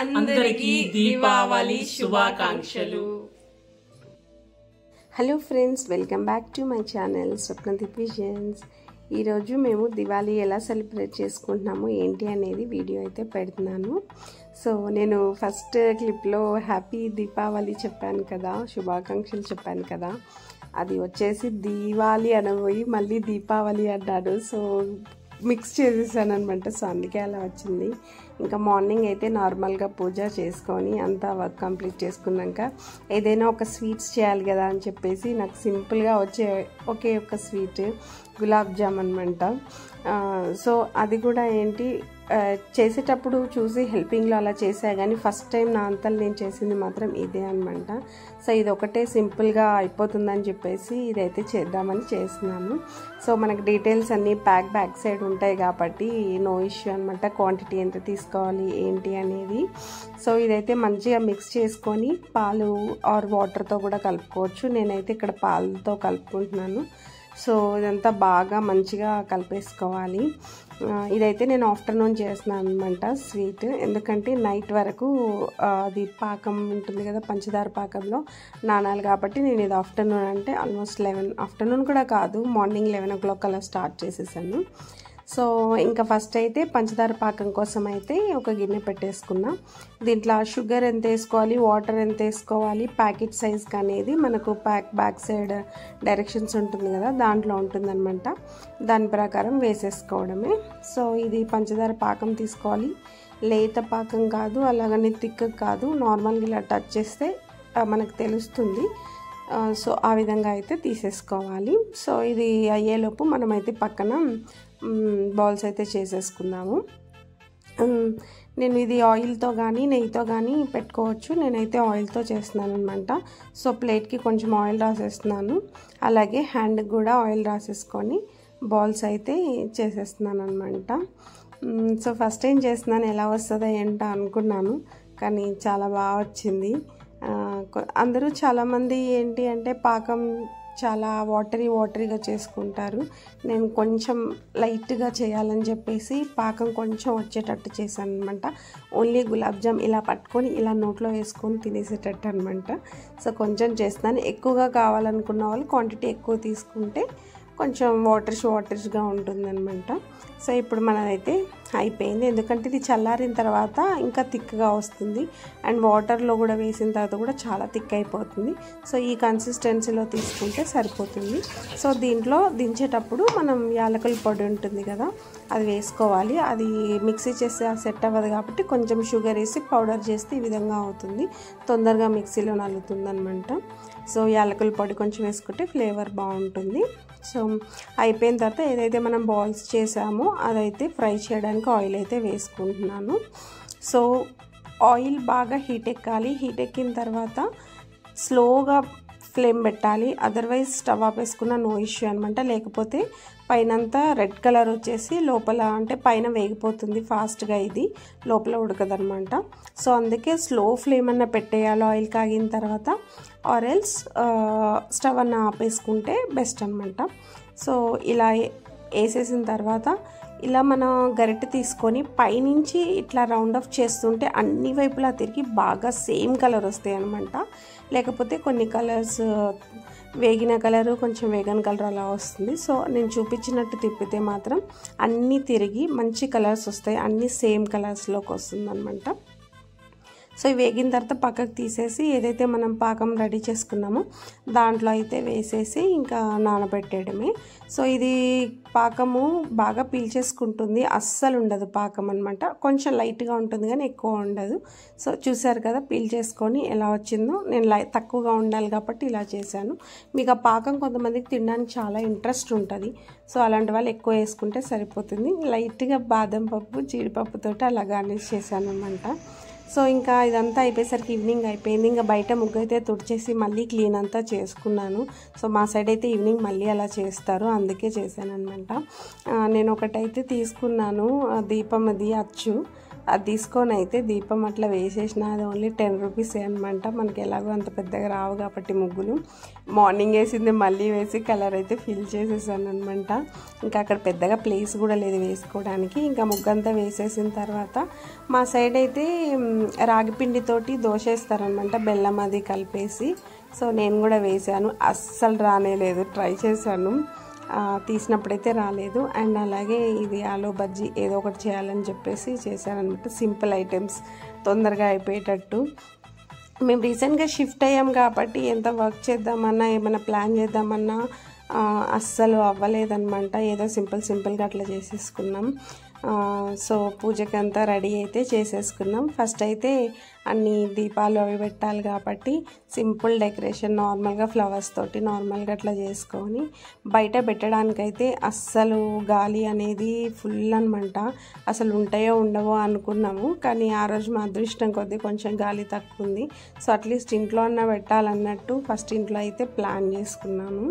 అందరికీ దీపావళి శుభాకాంక్షలు. Hello friends, welcome back to my channel Swapna visions. ఈ రోజు మేము దివాళీ ఎలా సెలబ్రేట్ చేసుకుంటున్నాము ఏంటి అనేది వీడియో అయితే పెడుతున్నాను. సో నేను ఫస్ట్ క్లిప్లో హ్యాపీ దీపావళి చెప్పాను కదా, శుభాకాంక్షలు చెప్పాను కదా, అది వచ్చేసి దీవాలి అనబోయి మళ్ళీ దీపావళి అన్నాడు. సో మిక్స్ చేసేసాను అనమాట, సో అందుకే అలా వచ్చింది. ఇంకా మార్నింగ్ అయితే నార్మల్గా పూజ చేసుకొని అంతా వర్క్ కంప్లీట్ చేసుకున్నాక ఏదైనా ఒక స్వీట్స్ చేయాలి కదా అని చెప్పేసి నాకు సింపుల్గా వచ్చే ఒకే ఒక స్వీట్ గులాబ్ జామ్ అనమాట. సో అది కూడా ఏంటి చేసేటప్పుడు చూసి హెల్పింగ్లో అలా చేసా, కానీ ఫస్ట్ టైం నా అంతలు నేను చేసింది మాత్రం ఇదే అనమాట. సో ఇది ఒకటే సింపుల్గా అయిపోతుందని చెప్పేసి ఇదైతే చేద్దామని చేస్తున్నాను. సో మనకు డీటెయిల్స్ అన్నీ బ్యాక్ సైడ్ ఉంటాయి కాబట్టి నో ఇష్యూ అనమాట, క్వాంటిటీ ఎంత తీసుకోవాలి ఏంటి అనేది. సో ఇదైతే మంచిగా మిక్స్ చేసుకొని పాలు ఆర్ వాటర్తో కూడా కలుపుకోవచ్చు. నేనైతే ఇక్కడ పాలతో కలుపుకుంటున్నాను. సో ఇదంతా బాగా మంచిగా కలిపేసుకోవాలి. ఇదైతే నేను ఆఫ్టర్నూన్ చేస్తున్నాను అనమాట స్వీట్, ఎందుకంటే నైట్ వరకు అది పాకం ఉంటుంది కదా పంచదార పాకంలో నానాలి కాబట్టి నేను ఇది ఆఫ్టర్నూన్ అంటే ఆల్మోస్ట్ 11, ఆఫ్టర్నూన్ కూడా కాదు మార్నింగ్ 11 o'clock అలా స్టార్ట్ చేసేసాను. సో ఇంకా ఫస్ట్ అయితే పంచదార పాకం కోసం అయితే ఒక గిన్నె పెట్టేసుకున్నా. దీంట్లో షుగర్ ఎంత వేసుకోవాలి, వాటర్ ఎంత వేసుకోవాలి, ప్యాకెట్ సైజ్కి అనేది మనకు బ్యాక్ సైడ్ డైరెక్షన్స్ ఉంటుంది కదా దాంట్లో ఉంటుందన్నమాట, దాని ప్రకారం వేసేసుకోవడమే. సో ఇది పంచదార పాకం తీసుకోవాలి, లేత పాకం కాదు అలాగని థిక్ కాదు, నార్మల్గా ఇలా టచ్ చేస్తే మనకు తెలుస్తుంది. సో ఆ విధంగా అయితే తీసేసుకోవాలి. సో ఇది అయ్యేలోపు మనమైతే పక్కన బాల్స్ అయితే చేసేసుకుందాము. నేను ఇది ఆయిల్తో కానీ నెయ్యితో కానీ పెట్టుకోవచ్చు, నేనైతే ఆయిల్తో చేస్తున్నాను అనమాట. సో ప్లేట్కి కొంచెం ఆయిల్ రాసేస్తున్నాను, అలాగే హ్యాండ్కి కూడా ఆయిల్ రాసేసుకొని బాల్స్ అయితే చేసేస్తున్నాను అనమాట. సో ఫస్ట్ ఏం చేస్తున్నాను ఎలా వస్తుందో ఏంటో అనుకున్నాను, కానీ చాలా బాగా వచ్చింది. అందరూ చాలామంది ఏంటి అంటే పాకం చాలా వాటరీగా చేసుకుంటారు, నేను కొంచెం లైట్గా చేయాలని చెప్పేసి పాకం కొంచెం వచ్చేటట్టు చేశాను అనమాట. ఓన్లీ గులాబ్ జామ్ ఇలా పట్టుకొని ఇలా నోట్లో వేసుకొని తినేసేటట్టు అనమాట. సో కొంచెం చేస్తాను, ఎక్కువగా కావాలనుకున్న వాళ్ళు క్వాంటిటీ ఎక్కువ తీసుకుంటే కొంచెం వాటర్గా ఉంటుందన్నమాట. సో ఇప్పుడు మనదైతే అయిపోయింది, ఎందుకంటే ఇది చల్లారిన తర్వాత ఇంకా థిక్గా వస్తుంది అండ్ వాటర్లో కూడా వేసిన తర్వాత కూడా చాలా థిక్ అయిపోతుంది. సో ఈ కన్సిస్టెన్సీలో తీసుకుంటే సరిపోతుంది. సో దీంట్లో దించేటప్పుడు మనం యాలకుల పొడి ఉంటుంది కదా అది వేసుకోవాలి, అది మిక్సీ చేస్తే సెట్ అవ్వదు కాబట్టి కొంచెం షుగర్ వేసి పౌడర్ చేస్తే ఈ విధంగా అవుతుంది, తొందరగా మిక్సీలో నలుగుతుంది అనమాట. సో యాలకుల పొడి కొంచెం వేసుకుంటే ఫ్లేవర్ బాగుంటుంది. సో అయిపోయిన తర్వాత ఏదైతే మనం బాల్స్ చేసామో అదైతే ఫ్రై చేయడానికి ఆయిల్ అయితే వేసుకుంటున్నాను. సో ఆయిల్ బాగా హీట్ ఎక్కాలి, హీట్ ఎక్కిన తర్వాత స్లోగా ఫ్లేమ్ పెట్టాలి, అదర్వైజ్ స్టవ్ ఆపేసుకున్న నో ఇష్యూ అనమాట. లేకపోతే పైనంతా రెడ్ కలర్ వచ్చేసి లోపల అంటే పైన వేగిపోతుంది ఫాస్ట్గా, ఇది లోపల ఉడకదనమాట. సో అందుకే స్లో ఫ్లేమ్ అన్న పెట్టేయాలి ఆయిల్ కాగిన తర్వాత, ఆర్ ఎల్స్ స్టవ్ అన్న ఆపేసుకుంటే బెస్ట్ అనమాట. సో ఇలా వేసేసిన తర్వాత ఇలా మన గరిటె తీసుకొని పైనుంచి ఇట్లా రౌండ్ ఆఫ్ చేస్తుంటే అన్ని వైపులా తిరిగి బాగా సేమ్ కలర్ వస్తాయి అనమాట. లేకపోతే కొన్ని కలర్స్ వేగిన కలరు కొంచెం వేగన్ కలర్ అలా వస్తుంది. సో నేను చూపించినట్టు తిప్పితే మాత్రం అన్నీ తిరిగి మంచి కలర్స్ వస్తాయి, అన్నీ సేమ్ కలర్స్లోకి వస్తుంది అనమాట. సో ఇవి వేగిన తర్వాత పక్కకు తీసేసి ఏదైతే మనం పాకం రెడీ చేసుకున్నామో దాంట్లో అయితే వేసేసి ఇంకా నానబెట్టేయడమే. సో ఇది పాకము బాగా పీల్చేసుకుంటుంది, అస్సలు ఉండదు పాకం అనమాట, కొంచెం లైట్గా ఉంటుంది కానీ ఎక్కువ ఉండదు. సో చూసారు కదా పీల్చేసుకొని ఎలా వచ్చిందో, నేను తక్కువగా ఉండాలి కాబట్టి ఇలా చేశాను. మీకు ఆ పాకం కొంతమందికి తినడానికి చాలా ఇంట్రెస్ట్ ఉంటుంది, సో అలాంటి వాళ్ళు ఎక్కువ వేసుకుంటే సరిపోతుంది. లైట్గా బాదం పప్పు జీడిపప్పుతోటి అలా గార్నిష్ చేశాను అనమాట. సో ఇంకా ఇదంతా అయిపోయేసరికి ఈవినింగ్ అయిపోయింది. ఇంకా బయట ముగ్గు అయితే తుడిచేసి మళ్ళీ క్లీన్ అంతా చేసుకున్నాను. సో మా సైడ్ అయితే ఈవినింగ్ మళ్ళీ అలా చేస్తారు, అందుకే చేశాను అనమాట. నేను ఒకటైతే తీసుకున్నాను దీపం, అది అచ్చు, అది తీసుకొని అయితే దీపం అట్లా వేసేసినా అది ఓన్లీ 10 రూపీస్ అన్నమాట. మనకి ఎలాగో అంత పెద్దగా రావు కాబట్టి ముగ్గులు మార్నింగ్ వేసింది మళ్ళీ వేసి కలర్ అయితే ఫిల్ చేసేసాను అన్నమాట. ఇంకా అక్కడ పెద్దగా ప్లేస్ కూడా లేదు వేసుకోవడానికి. ఇంకా ముగ్గంతా వేసేసిన తర్వాత మా సైడ్ అయితే రాగి పిండి తోటి దోశ వేస్తారనమాట, బెల్లం అది కలిపేసి. సో నేను కూడా వేసాను, అస్సలు రానే లేదు. ట్రై చేశాను, తీసినప్పుడైతే రాలేదు. అండ్ అలాగే ఇది ఆలో బజ్జీ ఏదో ఒకటి చేయాలని చెప్పేసి చేశానన్నమాట. సింపుల్ ఐటమ్స్ తొందరగా అయిపోయేటట్టు. మేము రీసెంట్గా షిఫ్ట్ అయ్యాం కాబట్టి ఎంత వర్క్ చేద్దామన్నా ఏమైనా ప్లాన్ చేద్దామన్నా అస్సలు అవ్వలేదన్నమాట. ఏదో సింపుల్గా అట్లా చేసేసుకున్నాం. సో పూజకి అంతా రెడీ అయితే చేసేసుకున్నాం. ఫస్ట్ అయితే అన్ని దీపాలు అవి పెట్టాలి కాబట్టి సింపుల్ డెకరేషన్ నార్మల్గా ఫ్లవర్స్ తోటి నార్మల్గా అట్లా చేసుకొని బయట పెట్టడానికైతే అస్సలు గాలి అనేది ఫుల్ అనమాట. అసలు ఉంటాయో ఉండవో అనుకున్నాము, కానీ ఆ రోజు మా అదృష్టం కొద్దీ కొంచెం గాలి తక్కువ ఉంది. సో అట్లీస్ట్ ఇంట్లో అన్నా పెట్టాలన్నట్టు ఫస్ట్ ఇంట్లో అయితే ప్లాన్ చేసుకున్నాము.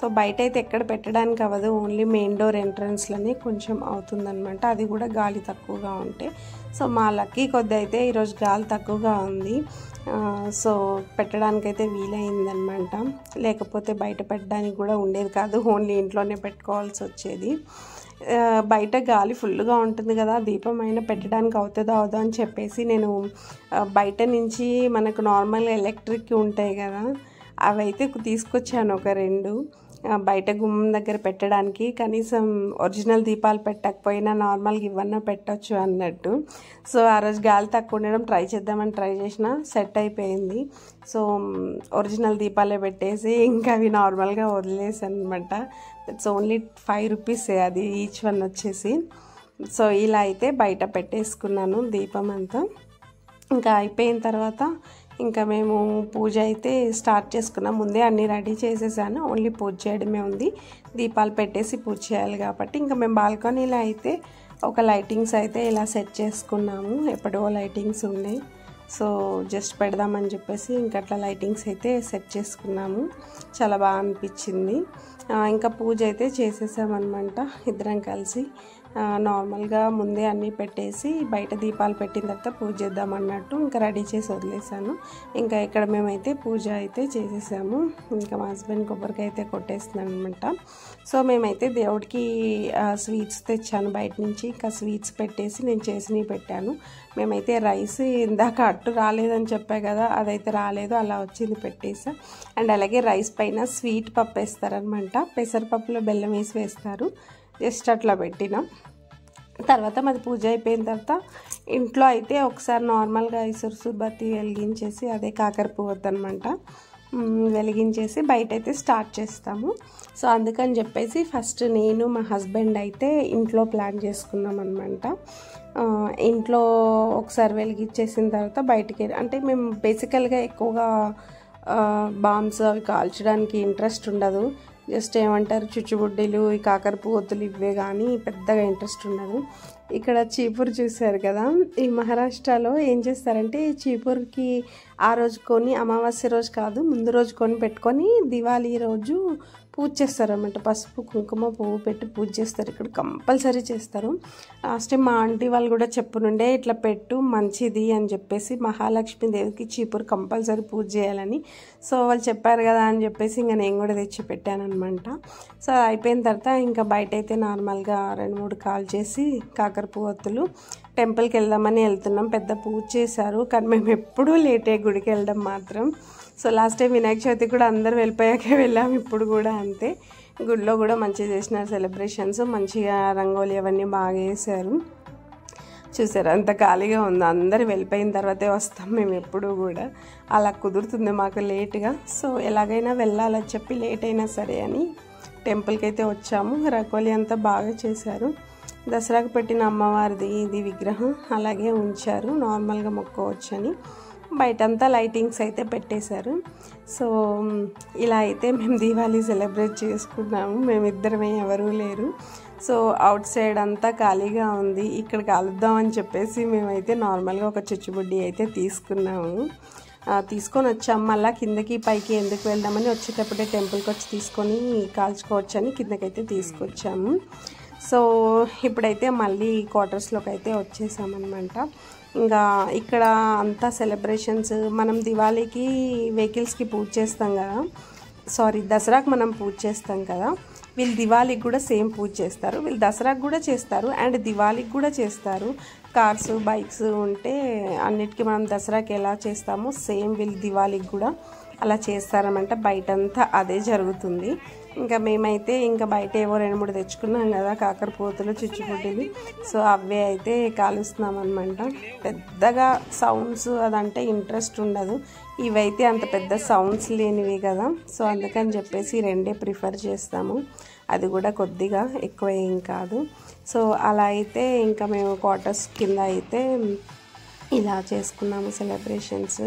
సో బయట అయితే ఎక్కడ పెట్టడానికి అవ్వదు, ఓన్లీ మెయిన్ డోర్ ఎంట్రన్స్లోనే కొంచెం అవుతుందన్నమాట. అది కూడా గాలి తక్కువగా ఉంటే. సో మా లక్కీ కొద్ది అయితే ఈరోజు గాలి తక్కువగా ఉంది, సో పెట్టడానికైతే వీలైందనమాట. లేకపోతే బయట పెట్టడానికి కూడా ఉండేది కాదు, ఓన్లీ ఇంట్లోనే పెట్టుకోవాల్సి వచ్చేది. బయట గాలి ఫుల్గా ఉంటుంది కదా, దీపం అయినా పెట్టడానికి అవుతుందో అవుదో అని చెప్పేసి నేను బయట నుంచి మనకు నార్మల్గా ఎలక్ట్రిక్ ఉంటాయి కదా అవి అయితే తీసుకొచ్చాను ఒక 2 బయట గుమ్మం దగ్గర పెట్టడానికి. కనీసం ఒరిజినల్ దీపాలు పెట్టకపోయినా నార్మల్గా ఇవన్నా పెట్టచ్చు అన్నట్టు. సో ఆ రోజు గాలి తక్కువ ఉండడం ట్రై చేద్దామని ట్రై చేసిన, సెట్ అయిపోయింది. సో ఒరిజినల్ దీపాలే పెట్టేసి ఇంకా అవి నార్మల్గా వదిలేసాను అనమాట. దట్స్ ఓన్లీ 5 రూపీస్ అది ఈచ్ వన్ వచ్చేసి. సో ఇలా అయితే బయట పెట్టేసుకున్నాను దీపం అంతా. ఇంకా అయిపోయిన తర్వాత ఇంకా మేము పూజ అయితే స్టార్ట్ చేసుకున్నాం. ముందే అన్నీ రెడీ చేసేసాను, ఓన్లీ పూజ చేయడమే ఉంది. దీపాలు పెట్టేసి పూజ చేయాలి కాబట్టి ఇంకా మేము బాల్కనీలో అయితే ఒక లైటింగ్స్ అయితే ఇలా సెట్ చేసుకున్నాము. ఎప్పుడో లైటింగ్స్ ఉన్నాయి, సో జస్ట్ పెడదామని చెప్పేసి ఇంకా అట్లా లైటింగ్స్ అయితే సెట్ చేసుకున్నాము. చాలా బాగా అనిపించింది. ఇంకా పూజ అయితే చేసేసామన్నమాట ఇద్దరం కలిసి. నార్మల్గా ముందే అన్నీ పెట్టేసి బయట దీపాలు పెట్టిన తర్వాత పూజ చేద్దామన్నట్టు ఇంకా రెడీ చేసి వదిలేసాను. ఇంకా ఇక్కడ మేమైతే పూజ అయితే చేసేసాము. ఇంకా మా హస్బెండ్ కొబ్బరికాయ అయితే కొట్టేస్తున్నాను అనమాట. సో మేమైతే దేవుడికి స్వీట్స్ తెచ్చాను బయట నుంచి. ఇంకా స్వీట్స్ పెట్టేసి నేను చేసినవి పెట్టాను. మేమైతే రైస్ ఇందాక అట్టు రాలేదని చెప్పా కదా, అదైతే రాలేదు, అలా వచ్చింది పెట్టేసా. అండ్ అలాగే రైస్ పైన స్వీట్ పప్పు వేస్తారనమాట. పెసరపప్పులో బెల్లం వేసి వేస్తారు, జస్ట్ అట్లా పెట్టినా. తర్వాత మాది పూజ అయిపోయిన తర్వాత ఇంట్లో అయితే ఒకసారి నార్మల్గా ఇసురుసుబత్తి వెలిగించేసి, అదే కాకర పువ్వొద్దు అనమాట, వెలిగించేసి బయట అయితే స్టార్ట్ చేస్తాము. సో అందుకని చెప్పేసి ఫస్ట్ నేను మా హస్బెండ్ అయితే ఇంట్లో ప్లాన్ చేసుకున్నాం అనమాట. ఇంట్లో ఒకసారి వెలిగించేసిన తర్వాత బయటికి, అంటే మేము బేసికల్గా ఎక్కువగా బాంబ్స్ అవి కాల్చడానికి ఇంట్రెస్ట్ ఉండదు. జస్ట్ ఏమంటారు చుచ్చుబుడ్డీలు, ఈ కాకరపు ఒత్తులు ఇవే, కానీ పెద్దగా ఇంట్రెస్ట్ ఉండదు. ఇక్కడ చీపూరు చూశారు కదా, ఈ మహారాష్ట్రలో ఏం చేస్తారంటే చీపూరుకి ఆ రోజు కొని, అమావాస్య రోజు కాదు ముందు రోజు కొని పెట్టుకొని దివాళీ రోజు పూజ చేస్తారన్నమాట. పసుపు కుంకుమ పువ్వు పెట్టి పూజ చేస్తారు, ఇక్కడ కంపల్సరీ చేస్తారు. లాస్ట్ టైం మా ఆంటీ వాళ్ళు కూడా చెప్పునుండే ఇట్లా పెట్టు మంచిది అని చెప్పేసి, మహాలక్ష్మి దేవికి చీపురు కంపల్సరీ పూజ చేయాలని. సో వాళ్ళు చెప్పారు కదా అని చెప్పేసి ఇంకా నేను కూడా తెచ్చి పెట్టానమాట. సో అయిపోయిన తర్వాత ఇంకా బయట అయితే నార్మల్గా 2-3 కాల్ చేసి కాకర పువ్వొత్తులు, టెంపుల్కి వెళ్దామని వెళ్తున్నాం. పెద్ద పూజ చేశారు, కానీ మేము ఎప్పుడూ లేటే గుడికి వెళ్ళడం మాత్రం. So last time Vinayaka Chavithi కూడా అందరూ వెళ్ళిపోయాకే వెళ్ళాం, ఇప్పుడు కూడా అంతే. గుడిలో కూడా మంచిగా చేసినారు సెలబ్రేషన్స్, మంచిగా రంగోలీ అవన్నీ బాగా వేశారు. చూసారు అంత ఖాళీగా ఉంది, అందరూ వెళ్ళిపోయిన తర్వాతే వస్తాం మేము ఎప్పుడూ కూడా, అలా కుదురుతుంది మాకు లేటుగా. సో ఎలాగైనా వెళ్ళాలని చెప్పి లేట్ అయినా సరే అని టెంపుల్కి అయితే వచ్చాము. రంగోలీ అంతా బాగా చేశారు. దసరాకు పెట్టిన అమ్మవారిది ఇది విగ్రహం అలాగే ఉంచారు, నార్మల్గా మొక్కవచ్చని. బయటంతా లైటింగ్స్ అయితే పెట్టేశారు. సో ఇలా అయితే మేము దీవాళీ సెలబ్రేట్ చేసుకున్నాము. మేమిద్దరమే, ఎవరూ లేరు. సో అవుట్ సైడ్ అంతా ఖాళీగా ఉంది, ఇక్కడ కలుద్దామని చెప్పేసి మేమైతే నార్మల్గా ఒక చుచ్చుబుడ్డి అయితే తీసుకున్నాము. తీసుకొని వచ్చాం, మళ్ళీ కిందకి పైకి ఎందుకు వెళ్దామని వచ్చేటప్పుడే టెంపుల్కి వచ్చి తీసుకొని కాల్చుకోవచ్చని కిందకైతే తీసుకొచ్చాము. సో ఇప్పుడైతే మళ్ళీ క్వార్టర్స్లోకి అయితే వచ్చేసామన్నమాట. ఇంకా ఇక్కడ అంతా సెలబ్రేషన్స్, మనం దివాళీకి వెహికల్స్కి పూజ చేస్తాం కదా, సారీ దసరాకు మనం పూజ చేస్తాం కదా, వీళ్ళు దివాళీకి కూడా సేమ్ పూజ చేస్తారు, వీళ్ళు దసరాకు కూడా చేస్తారు అండ్ దివాళీకి కూడా చేస్తారు. కార్స్ బైక్స్ ఉంటే అన్నిటికీ మనం దసరాకి ఎలా చేస్తామో సేమ్ వీళ్ళు దివాళీకి కూడా అలా చేస్తారనమాట. బయటంతా అదే జరుగుతుంది. ఇంకా మేమైతే ఇంకా బయట ఏవో రెండు మూడు తెచ్చుకున్నాం కదా కాకరపోతులు చిచ్చుపుడ్డీలు, సో అవే అయితే కాలుస్తున్నాం అనమాట. పెద్దగా సౌండ్స్ అదంటే ఇంట్రెస్ట్ ఉండదు, ఇవైతే అంత పెద్ద సౌండ్స్ లేనివి కదా, సో అందుకని చెప్పేసి రెండే ప్రిఫర్ చేస్తాము, అది కూడా కొద్దిగా ఎక్కువ ఏం కాదు. సో అలా అయితే ఇంకా మేము క్వార్టర్స్ కింద అయితే ఇలా చేసుకున్నాము సెలబ్రేషన్స్.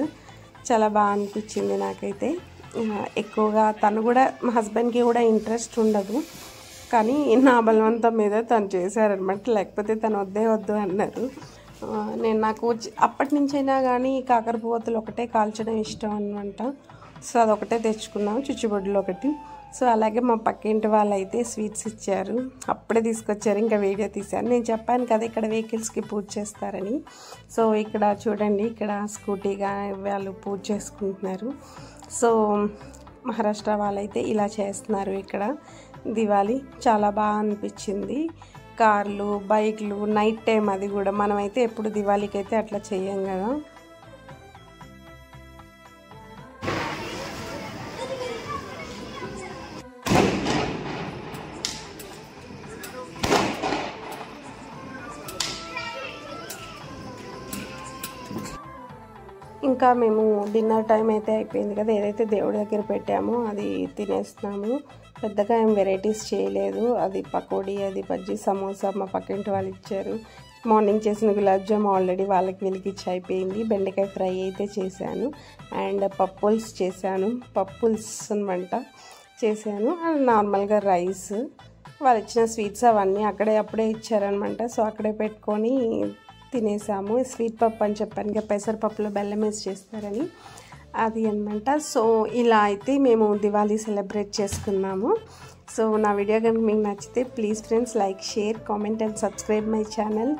చాలా బాగా అనిపించింది నాకైతే. ఎక్కువగా తను కూడా, మా హస్బెండ్కి కూడా ఇంట్రెస్ట్ ఉండదు, కానీ నా బలవంతం మీద తను చేశారనమాట. లేకపోతే తను వద్దే వద్దు అన్నారు. నేను నాకు అప్పటి నుంచైనా కానీ కాకరపువ్వతులు ఒకటే కాల్చడం ఇష్టం అనమాట, సో అదొకటే తెచ్చుకున్నాము, చుచ్చుబొడ్డులు ఒకటి. సో అలాగే మా పక్కింటి వాళ్ళు అయితే స్వీట్స్ ఇచ్చారు, అప్పుడే తీసుకొచ్చారు, ఇంకా వీడియో తీశాను. నేను చెప్పాను కదా ఇక్కడ వెహికల్స్కి పూజ చేస్తారని, సో ఇక్కడ చూడండి ఇక్కడ స్కూటీగా వాళ్ళు పూజ చేసుకుంటున్నారు. సో మహారాష్ట్ర వాళ్ళైతే ఇలా చేస్తున్నారు ఇక్కడ దివాళీ. చాలా బాగా అనిపించింది. కార్లు బైక్లు నైట్ టైం, అది కూడా మనమైతే ఎప్పుడు దివాళీకి అయితే అట్లా చేయం కదా. ఇంకా మేము డిన్నర్ టైం అయితే అయిపోయింది కదా, ఏదైతే దేవుడి దగ్గర పెట్టామో అది తినేస్తున్నాము. పెద్దగా ఏం వెరైటీస్ చేయలేదు, అది పకోడీ అది బజ్జీ సమోసా మా పక్కింటి వాళ్ళు ఇచ్చారు. మార్నింగ్ చేసిన గులాబ్ జామ్ ఆల్రెడీ వాళ్ళకి వెలిగిచ్చి అయిపోయింది. బెండకాయ ఫ్రై అయితే చేశాను అండ్ పప్పుల్స్ చేశాను, పప్పుల్స్ అనమాట చేశాను. అండ్ నార్మల్గా రైస్, వాళ్ళు ఇచ్చిన స్వీట్స్ అవన్నీ అక్కడే అప్పుడే ఇచ్చారనమాట, సో అక్కడే పెట్టుకొని తినేసాము. స్వీట్ పప్పు అని చెప్పాను ఇంకా, పెసరపప్పులో బెల్లం వేసి చేస్తారని, అది అనమాట. సో ఇలా అయితే మేము దివాళీ సెలబ్రేట్ చేసుకున్నాము. సో నా వీడియో కనుక మీకు నచ్చితే please friends like share comment and subscribe my channel.